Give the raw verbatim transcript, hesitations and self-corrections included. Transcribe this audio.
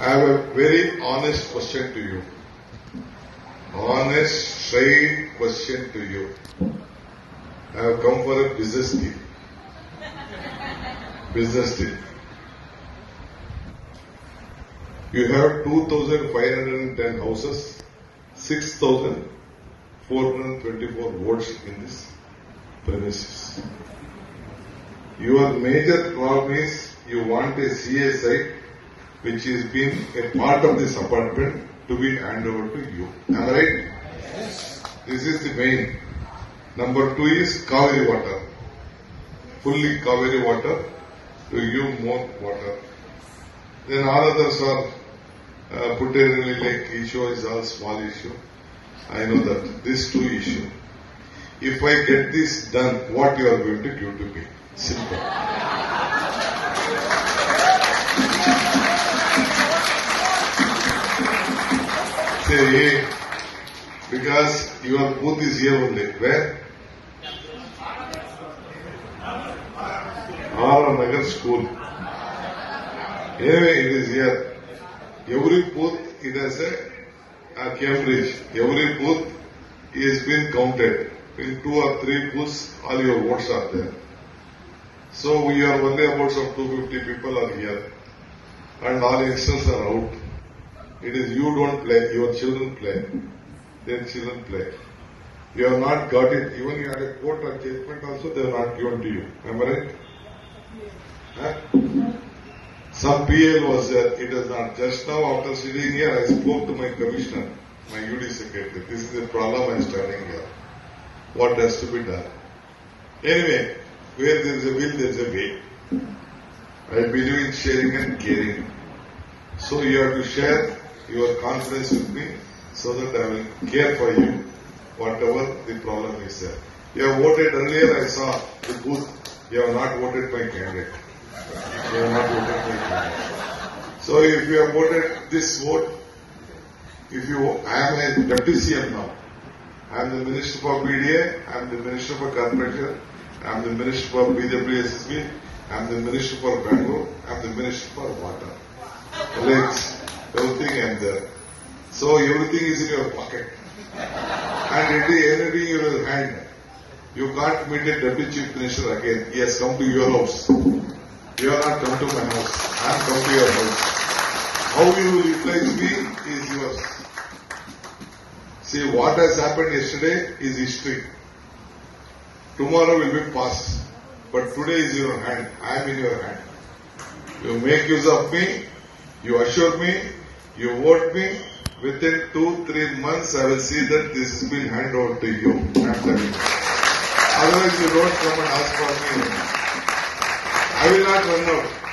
I have a very honest question to you. Honest, straight question to you. I have come for a business deal. Business deal. You have two thousand five hundred ten houses, six thousand four hundred twenty-four votes in this premises. Your major problem is you want a C S I which has been a part of this apartment to be handed over to you. Am I right? Yes. This is the main. Number two is Cauvery Water. Fully Cauvery Water to give more water. Then all others are uh, put in a like issue is all small issue. I know that. These two issues. If I get this done, what you are going to give to me? Simple. Say, because your booth is here only. Where? Aro Nagar school. Anyway, it is here. Every booth, it has a, a Cambridge. Every booth is being counted. In two or three booths, all your votes are there. So we are only about some two hundred fifty people are here. And all youngsters are out. It is you don't play, your children play. Then children play. You have not got it. Even you had a court or judgment also, they are not given to you. Am I right? Huh? Some P L was there, it is not. Just now after sitting here, I spoke to my commissioner, my U D secretary. This is the problem I am standing here. What has to be done? Anyway, where there is a will, there is a way. I believe in sharing and caring. So you have to share your confidence with me so that I will care for you, whatever the problem is there. You have voted earlier, I saw the booth. You have not voted my candidate. You have not voted my candidate. So if you have voted this vote, if you, I am a deputy C M now. I am the Minister for B D A, I am the Minister for Corporation, I am the Minister for B W S S B, I am the Minister for Bangalore, I am the Minister for Water. Lakes, everything I am there. So everything is in your pocket. And it is everything in your hand. You can't meet a Deputy Chief Minister again. He has come to your house. You are not come to my house. I am come to your house. How you will replace me is yours. See, what has happened yesterday is history. Tomorrow will be past. But today is your hand. I am in your hand. You make use of me. You assure me. You vote me. Within two, three months, I will see that this has been handed over to you. I am telling you. Otherwise, you don't come and ask for me. I will not run out.